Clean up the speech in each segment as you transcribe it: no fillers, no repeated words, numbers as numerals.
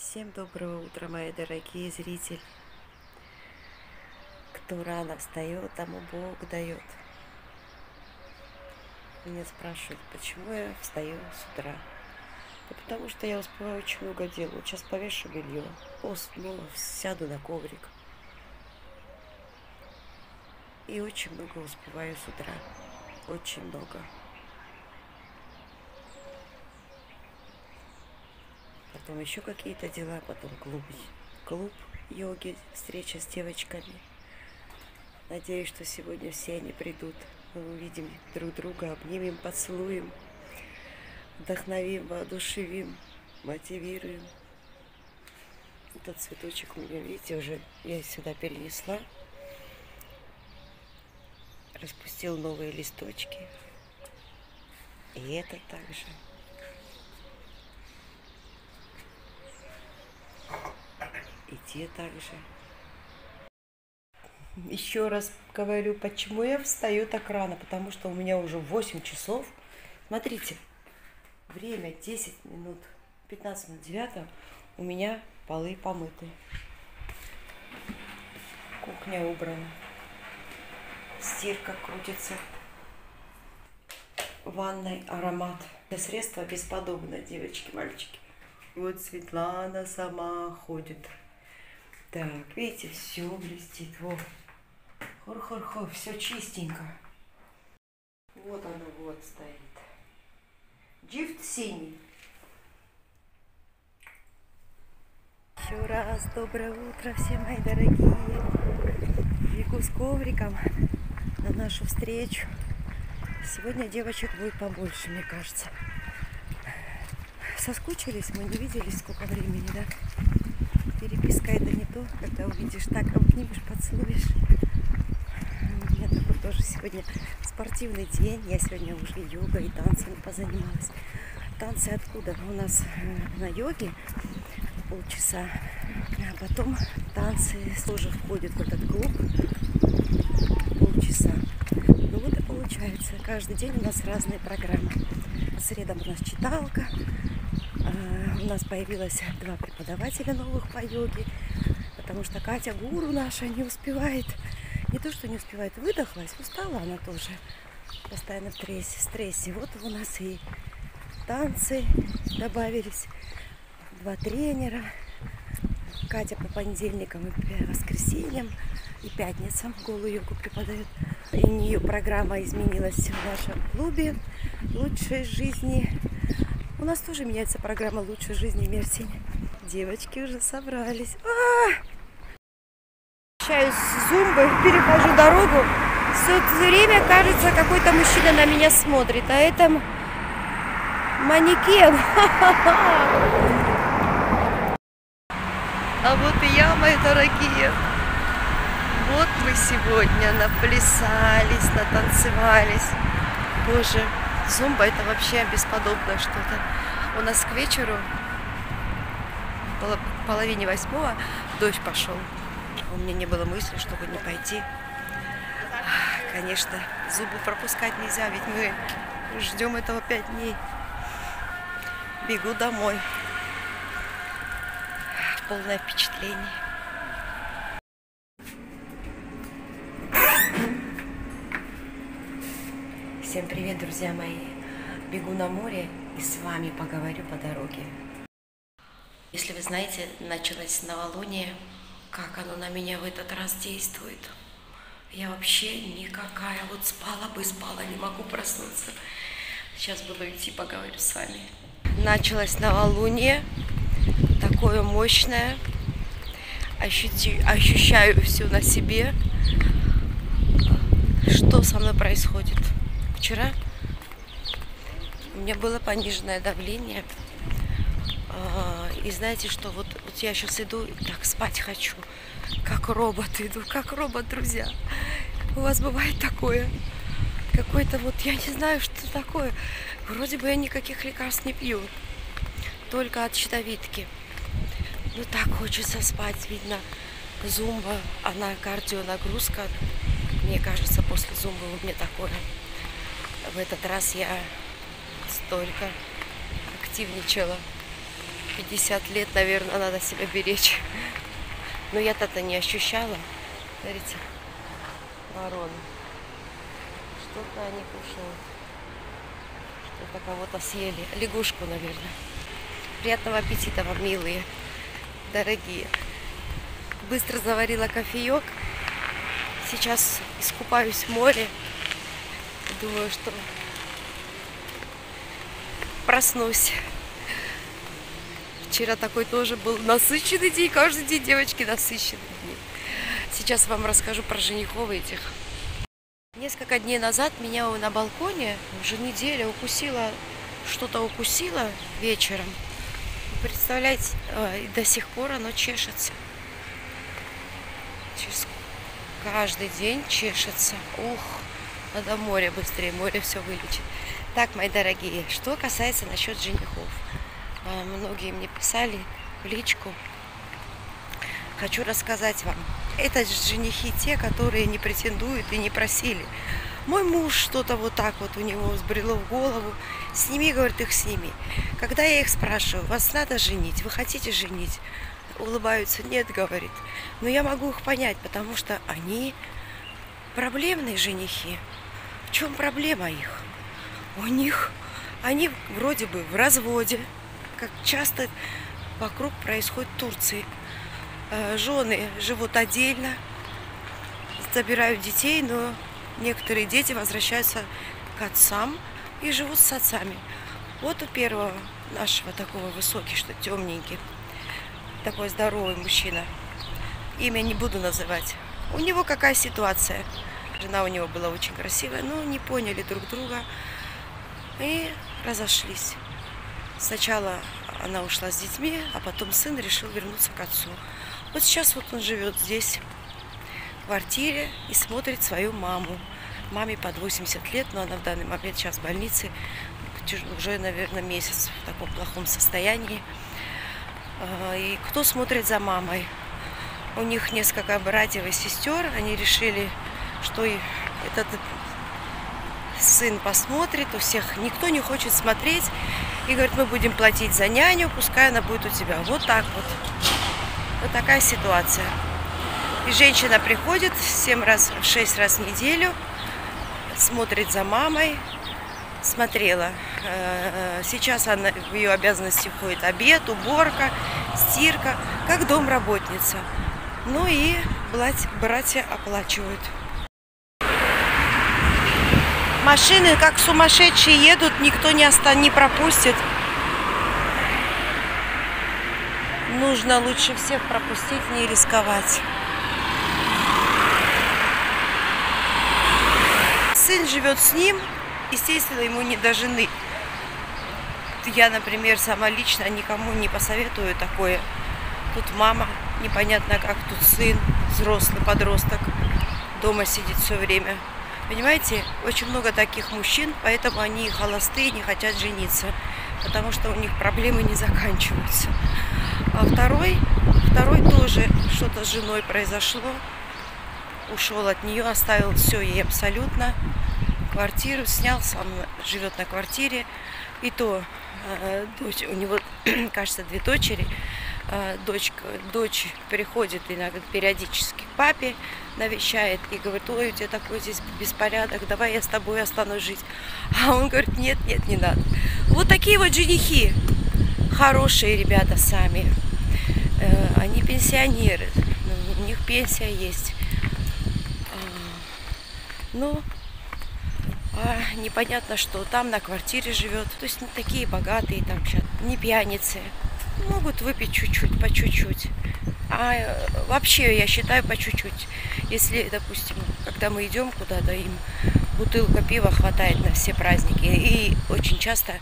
Всем доброго утра, мои дорогие зрители. Кто рано встает, тому Бог дает. Меня спрашивают, почему я встаю с утра. Да потому что я успеваю очень много дел. Вот сейчас повешу белье, посплю, сяду на коврик. И очень много успеваю с утра. Очень много. Потом еще какие-то дела, потом клуб йоги, встреча с девочками. Надеюсь, что сегодня все они придут. Мы увидим друг друга, обнимем, поцелуем, вдохновим, воодушевим, мотивируем. Этот цветочек у меня, видите, уже я сюда перенесла. Распустил новые листочки. И это также. И те также. Еще раз говорю, почему я встаю так рано. Потому что у меня уже 8 часов. Смотрите, время 10 минут, 15 минут 9. У меня полы помыты. Кухня убрана. Стирка крутится. В ванной аромат. Это средство бесподобное, девочки, мальчики. И вот Светлана сама ходит. Так, видите, все блестит. Вот. Хор-хор-хор, все чистенько. Вот оно вот стоит. Джифт синий. Еще раз доброе утро, все мои дорогие. Бегу с ковриком на нашу встречу. Сегодня девочек будет побольше, мне кажется. Соскучились, мы не виделись сколько времени, да? Переписка — это не то, когда увидишь, так обнимешь, поцелуешь. У меня такой тоже сегодня спортивный день. Я сегодня уже йога и танцами позанималась. Танцы откуда? У нас на йоге полчаса, а потом танцы тоже входят в этот клуб полчаса. Ну вот и получается, каждый день у нас разные программы. По средам у нас читалка. У нас появилось 2 преподавателя новых по йоге, потому что Катя, гуру наша, не успевает, не то что не успевает, выдохлась, устала она тоже, постоянно в стрессе. Вот у нас и танцы добавились, 2 тренера, Катя по понедельникам и воскресеньям и пятницам голую йогу преподает. И у нее программа изменилась в нашем клубе «Лучшей жизни». У нас тоже меняется программа «Лучшей жизни Мертень». Девочки уже собрались. Возвращаюсь с зумбы, перехожу дорогу. Все это время, кажется, какой-то мужчина на меня смотрит. А это манекен. А вот и я, мои дорогие. Вот мы сегодня наплясались, натанцевались. Боже. Зумба — это вообще бесподобное что-то. У нас к вечеру, половине 8, дождь пошел. У меня не было мысли, чтобы не пойти. Конечно, зубы пропускать нельзя, ведь мы ждем этого 5 дней. Бегу домой. Полное впечатление. Всем привет, друзья мои! Бегу на море и с вами поговорю по дороге. Если вы знаете, началось новолуние, как оно на меня в этот раз действует. Я вообще никакая, вот спала бы, спала, не могу проснуться. Сейчас буду идти, поговорю с вами. Началось новолуние, такое мощное. Ощущаю все на себе, что со мной происходит. Вчера у меня было пониженное давление, и знаете, что вот я сейчас иду, так спать хочу, как робот иду, как робот, друзья. У вас бывает такое, какое-то вот, я не знаю, что такое, вроде бы я никаких лекарств не пью, только от щитовидки. Ну так хочется спать, видно, зумба, она кардионагрузка, мне кажется, после зумбы у меня такое. В этот раз я столько активничала. 50 лет, наверное, надо себя беречь. Но я-то не ощущала. Смотрите, ворон. Что-то они кушают. Что-то кого-то съели. Лягушку, наверное. Приятного аппетита вам, милые, дорогие. Быстро заварила кофеек. Сейчас искупаюсь в море. Думаю, что проснусь. Вчера такой тоже был насыщенный день. Каждый день, девочки, насыщенный день. Сейчас вам расскажу про женихов этих. Несколько дней назад меня на балконе уже неделю что-то укусило вечером. Представляете, до сих пор оно чешется. Каждый день чешется. Ух, надо море быстрее, море все вылечит. Так, мои дорогие, что касается насчет женихов. Многие мне писали в личку. Хочу рассказать вам. Это женихи те, которые не претендуют и не просили. Мой муж что-то вот так вот у него взбрело в голову. Сними, говорит, их сними. Когда я их спрашиваю, вас надо женить, вы хотите женить? Улыбаются, нет, говорит. Но я могу их понять, потому что они проблемные женихи. В чем проблема их? У них, они вроде бы в разводе, как часто вокруг происходит в Турции. Жены живут отдельно, забирают детей, но некоторые дети возвращаются к отцам и живут с отцами. Вот у первого нашего такого высокий, что темненький, такой здоровый мужчина, имя не буду называть. У него какая ситуация? Жена у него была очень красивая, но не поняли друг друга и разошлись. Сначала она ушла с детьми, а потом сын решил вернуться к отцу. Вот сейчас вот он живет здесь, в квартире, и смотрит свою маму. Маме под 80 лет, но она в данный момент сейчас в больнице, уже, наверное, месяц в таком плохом состоянии. И кто смотрит за мамой? У них несколько братьев и сестер, они решили, что этот сын посмотрит, у всех никто не хочет смотреть. И говорит, мы будем платить за няню, пускай она будет у тебя. Вот так вот. Вот такая ситуация. И женщина приходит 6 раз в неделю, смотрит за мамой. Смотрела. Сейчас она, в ее обязанности входит обед, уборка, стирка, как домработница. Ну и братья оплачивают. Машины как сумасшедшие едут, никто не пропустит. Нужно лучше всех пропустить, не рисковать. Сын живет с ним, естественно, ему не до жены. Я, например, сама лично никому не посоветую такое. Тут мама, непонятно как, тут сын, взрослый подросток, дома сидит все время. Понимаете, очень много таких мужчин, поэтому они холостые, не хотят жениться, потому что у них проблемы не заканчиваются. А второй тоже что-то с женой произошло, ушел от нее, оставил все ей абсолютно, квартиру снял, сам живет на квартире. И то дочь, у него, кажется, 2 дочери. Дочь приходит иногда периодически к папе, навещает и говорит, ой, у тебя такой здесь беспорядок, давай я с тобой останусь жить. А он говорит, нет, нет, не надо. Вот такие вот женихи, хорошие ребята сами, они пенсионеры, у них пенсия есть. Но непонятно, что там на квартире живет, то есть не такие богатые, там сейчас не пьяницы. Могут выпить чуть-чуть, по чуть-чуть. А вообще, я считаю, по чуть-чуть. Если, допустим, когда мы идем куда-то, им бутылка пива хватает на все праздники. И очень часто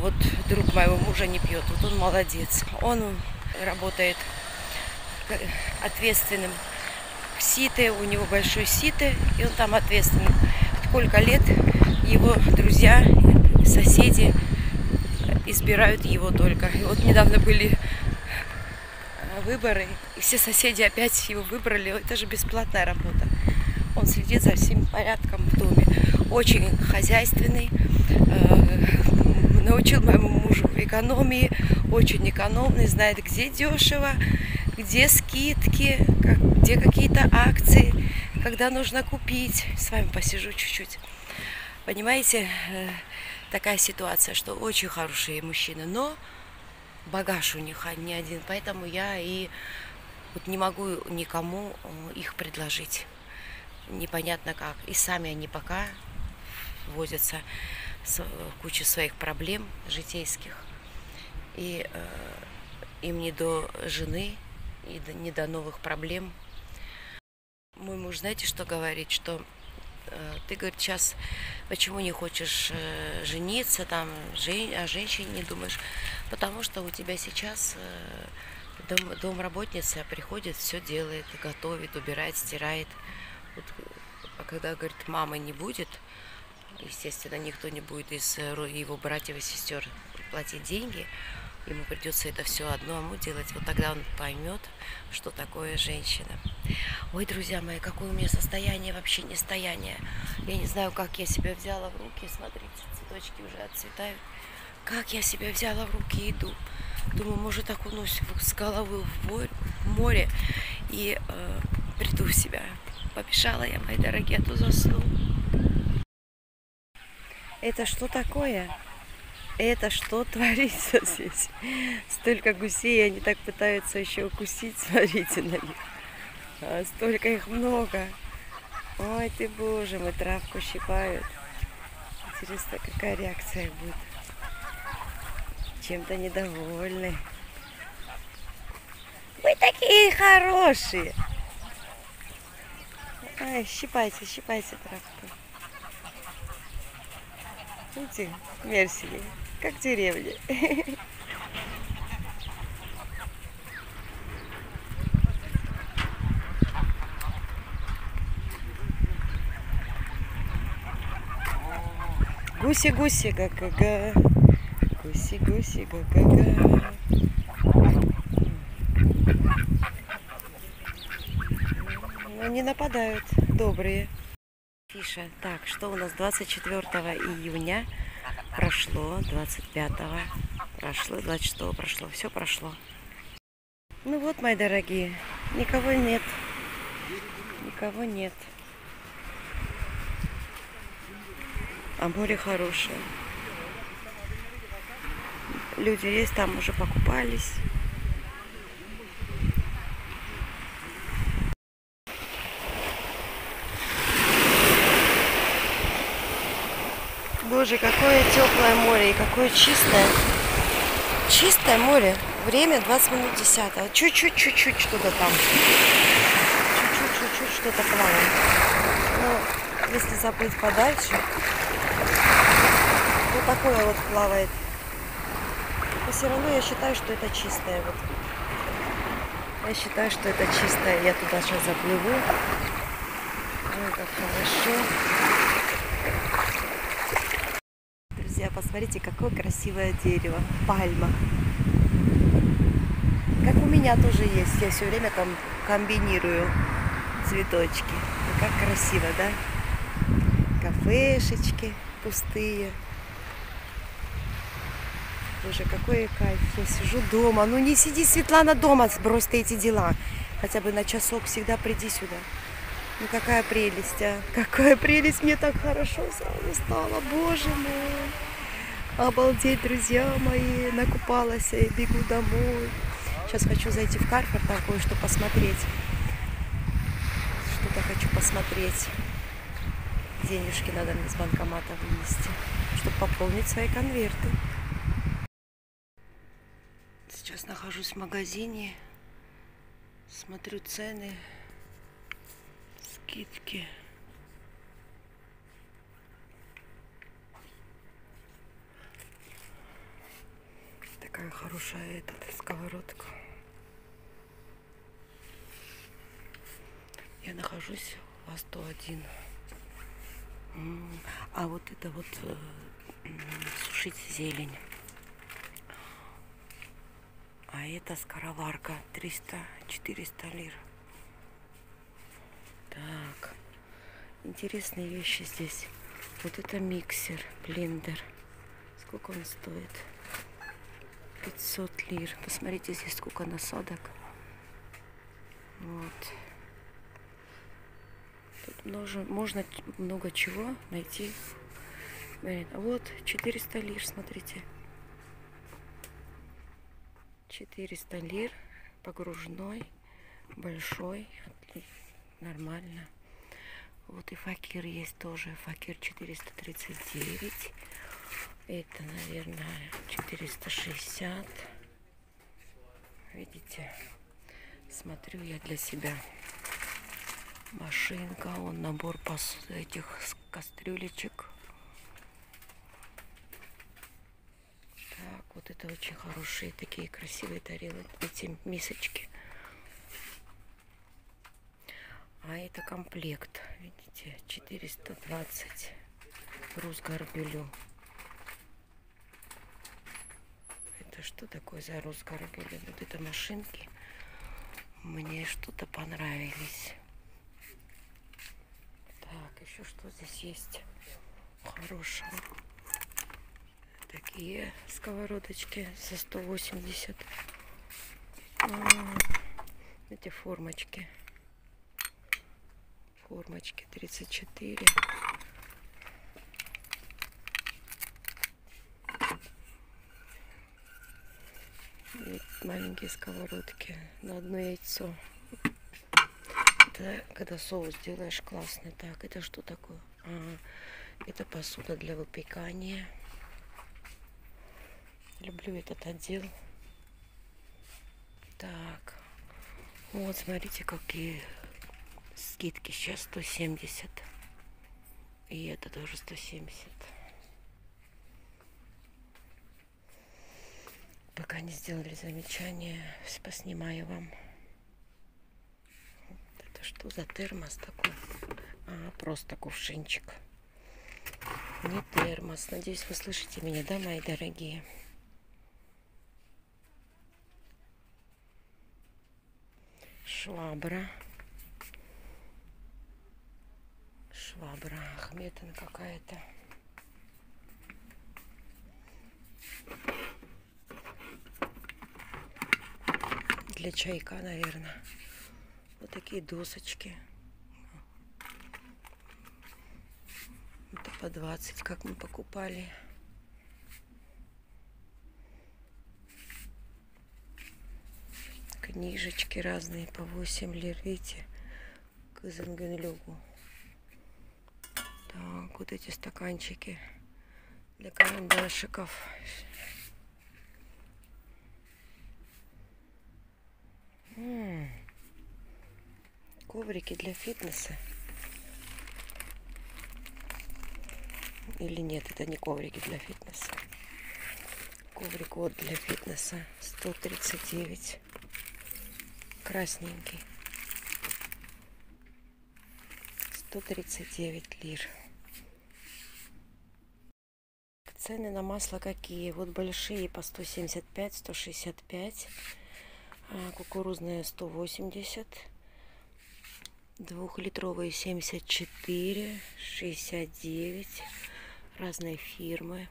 вот друг моего мужа не пьет. Вот он молодец. Он работает ответственным в сите, у него большой сите, и он там ответственный. Сколько лет его друзья, соседи избирают его только. И вот недавно были выборы, и все соседи опять его выбрали. Это же бесплатная работа. Он следит за всем порядком в доме. Очень хозяйственный. Научил моему мужу экономии, очень экономный, знает, где дешево, где скидки, где какие-то акции, когда нужно купить. С вами посижу чуть-чуть. Понимаете, такая ситуация, что очень хорошие мужчины, но багаж у них не один, поэтому я и вот не могу никому их предложить. Непонятно как. И сами они пока возятся с кучей своих проблем житейских. И им не до жены, и не до новых проблем. Мой муж, знаете, что говорит? Что ты, говорит, сейчас почему не хочешь жениться, там, о женщине не думаешь? Потому что у тебя сейчас... Домработница приходит, все делает, готовит, убирает, стирает. Вот, а когда, говорит, мамы не будет, естественно, никто не будет из его братьев и сестер платить деньги, ему придется это все одному делать. Вот тогда он поймет, что такое женщина. Ой, друзья мои, какое у меня состояние, вообще не состояние. Я не знаю, как я себя взяла в руки. Смотрите, цветочки уже отцветают. Как я себя взяла в руки, иду. Думаю, может, окунусь с головы в море и приду в себя. Побежала я, мои дорогие, а то засну. Это что такое? Это что творится здесь? Столько гусей, они так пытаются еще укусить. Смотрите на них. Столько их много. Ой, ты боже мой, травку щипают. Интересно, какая реакция будет. Чем-то недовольны. Вы такие хорошие. Ай, щипайте, щипайте травку. Видите, мерзкие, как в деревне. Гуси-гуси, га-га-га. Гуси-гуси, га-га-га. Они нападают, добрые. Фиша. Так, что у нас 24 июня прошло, 25 прошло, 26 прошло, все прошло. Ну вот, мои дорогие, никого нет. Никого нет. А море хорошее. Люди есть, там уже покупались. Боже, какое теплое море и какое чистое. Чистое море. Время 20 минут 10. Чуть-чуть что-то там. Чуть-чуть что-то плавает. Но если заплыть подальше, то такое вот плавает. Но все равно я считаю, что это чистое. Вот. Я считаю, что это чистое. Я туда сейчас заплыву. Ой, как хорошо. Друзья, посмотрите, какое красивое дерево. Пальма. Как у меня тоже есть. Я все время там комбинирую цветочки. И как красиво, да? Кафешечки пустые. Боже, какой кайф. Я сижу дома. Ну не сиди, Светлана, дома, сбрось ты эти дела. Хотя бы на часок всегда приди сюда. Ну какая прелесть, а. Какая прелесть. Мне так хорошо сразу стало. Боже мой. Обалдеть, друзья мои. Накупалась и бегу домой. Сейчас хочу зайти в Carrefour, там кое-что посмотреть. Что-то хочу посмотреть. Денежки надо мне с банкомата вынести, чтобы пополнить свои конверты. Сейчас нахожусь в магазине, смотрю цены, скидки. Такая хорошая эта сковородка. Я нахожусь в А 101. А вот это вот сушить зелень. А это скороварка 300-400 лир. Так, интересные вещи здесь. Вот это миксер, блендер. Сколько он стоит? 500 лир. Посмотрите, здесь сколько насадок. Вот. Тут можно много чего найти. Вот 400 лир, смотрите. 400 лир. Погружной. Большой. Нормально. Вот и факир есть тоже. Факир 439. Это, наверное, 460. Видите? Смотрю я для себя. Машинка, он набор этих кастрюлечек. Так, вот это очень хорошие такие красивые тарелки, эти мисочки. А это комплект, видите, 420 груз горбюлю. Это что такое за груз горбюлю? Вот это машинки. Мне что-то понравились. Так, еще что здесь есть хорошего? Такие сковородочки за 180. Эти формочки. Формочки 34. И маленькие сковородки на одно яйцо. Это когда соус делаешь классный. Так, это что такое? А, это посуда для выпекания. Люблю этот отдел. Так, вот смотрите, какие скидки сейчас. 170. И это тоже 170. Пока не сделали замечание, поснимаю вам. Это что за термос такой? А, просто кувшинчик. Не термос. Надеюсь, вы слышите меня, да, мои дорогие? Швабра. Швабра Ахметин какая-то. Для чайка, наверное. Вот такие досочки. Это по 20, как мы покупали. Книжечки разные по 8 лир, видите, к Зангенлюгу. Так, вот эти стаканчики для карандашиков. Коврики для фитнеса. Или нет, это не коврики для фитнеса. Коврик вот для фитнеса 139. Красненький. 139 лир. Цены на масло какие? Вот большие по 175, 165. Кукурузные 180. 2-литровые 74, 69. Разные фирмы.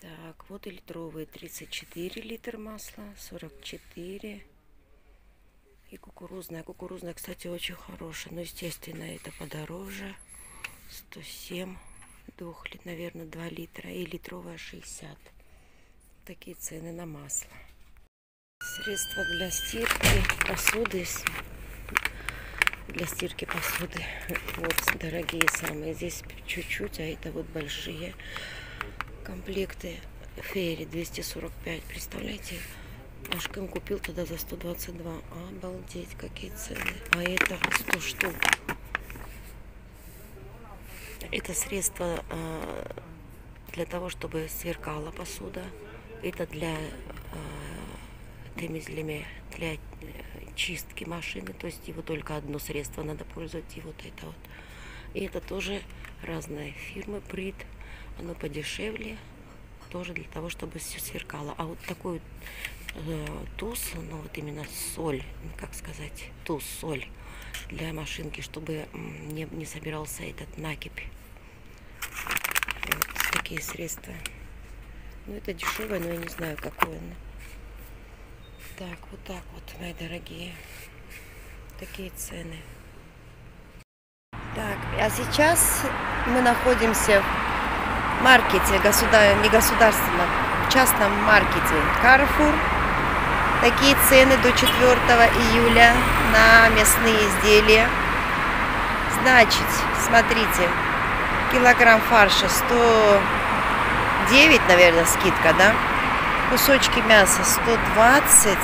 Так, вот и литровые 34 литра масла, 44. И кукурузная. Кукурузная, кстати, очень хорошая. Но, естественно, это подороже. 107, 2, наверное, 2 литра. И литровая 60. Такие цены на масло. Средства для стирки посуды. Для стирки посуды. Вот, дорогие самые. Здесь чуть-чуть, а это вот большие комплекты. Фейри 245. Представляете? Ашкин купил тогда за 122. Обалдеть, какие цены. А это 100 штук. Это средство для того, чтобы сверкала посуда. Это для демизлеме, для чистки машины. То есть его только одно средство надо пользоваться. И вот это вот. И это тоже разные фирмы. Брит. Оно подешевле. Тоже для того, чтобы все сверкало. А вот такой туз, ну вот именно соль, как сказать, туз, соль для машинки, чтобы не собирался этот накипь. Вот такие средства. Но это дешевое, но я не знаю, какое оно. Так, вот так вот, мои дорогие. Такие цены. Так, а сейчас мы находимся в маркете, не государственном, в частном маркете Carrefour. Такие цены до 4 июля на мясные изделия. Значит, смотрите, килограмм фарша 109, наверное, скидка, да? Кусочки мяса 120,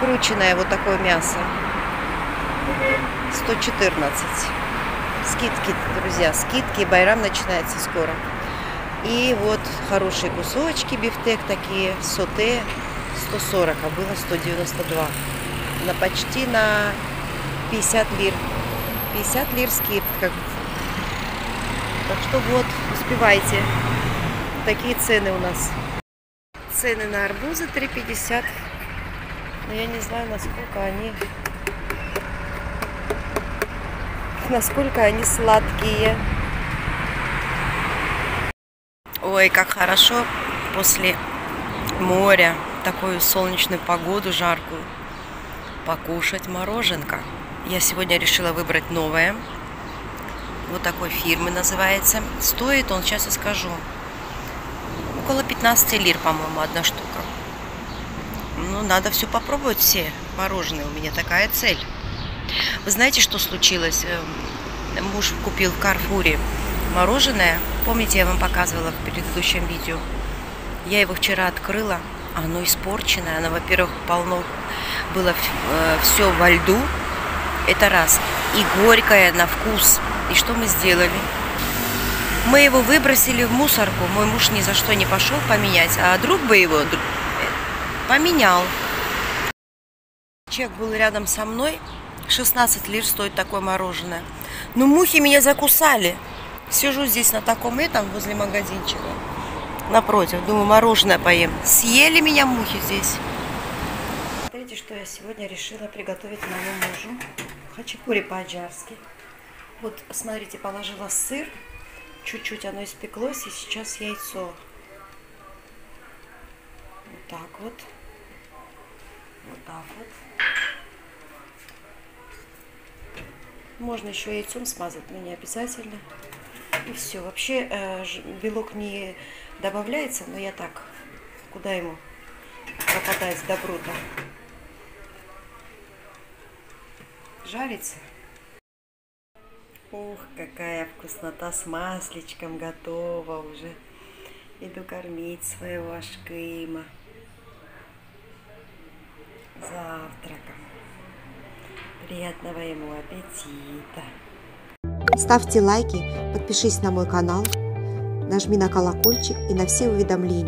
крученное вот такое мясо 114. Скидки, друзья, скидки, байрам начинается скоро. И вот хорошие кусочки, бифтек такие, соте 140, а было 192. Почти на 50 лир. 50 лир скидка. Так что вот, успевайте. Такие цены у нас. Цены на арбузы 3,50. Но я не знаю, насколько они сладкие. Ой, как хорошо после моря, такую солнечную погоду, жаркую, покушать мороженка. Я сегодня решила выбрать новое. Вот такой фирмы называется. Стоит он, сейчас я скажу, около 15 лир, по-моему, одна штука. Ну, надо все попробовать, все мороженое. У меня такая цель. Вы знаете, что случилось? Муж купил в Карфуре мороженое. Помните, я вам показывала в предыдущем видео. Я его вчера открыла. Оно испорченное. Оно, во-первых, полно было все во льду. Это раз. И горькое на вкус. И что мы сделали? Мы его выбросили в мусорку. Мой муж ни за что не пошел поменять. А друг бы его поменял. Человек был рядом со мной. 16 лир стоит такое мороженое. Но мухи меня закусали. Сижу здесь на таком этом, возле магазинчика. Напротив. Думаю, мороженое поем. Съели меня мухи здесь. Смотрите, что я сегодня решила приготовить моему мужу. Хачапури по-аджарски. Вот, смотрите, положила сыр. Чуть-чуть оно испеклось. И сейчас яйцо. Вот так вот. Вот так вот. Можно еще яйцом смазать, но не обязательно. И все. Вообще белок не добавляется, но я так, куда ему пропадает добро-то. Жарится. Ух, какая вкуснота с масличком готова уже. Иду кормить своего ашкима завтраком. Приятного ему аппетита! Ставьте лайки, подпишись на мой канал, нажми на колокольчик и на все уведомления.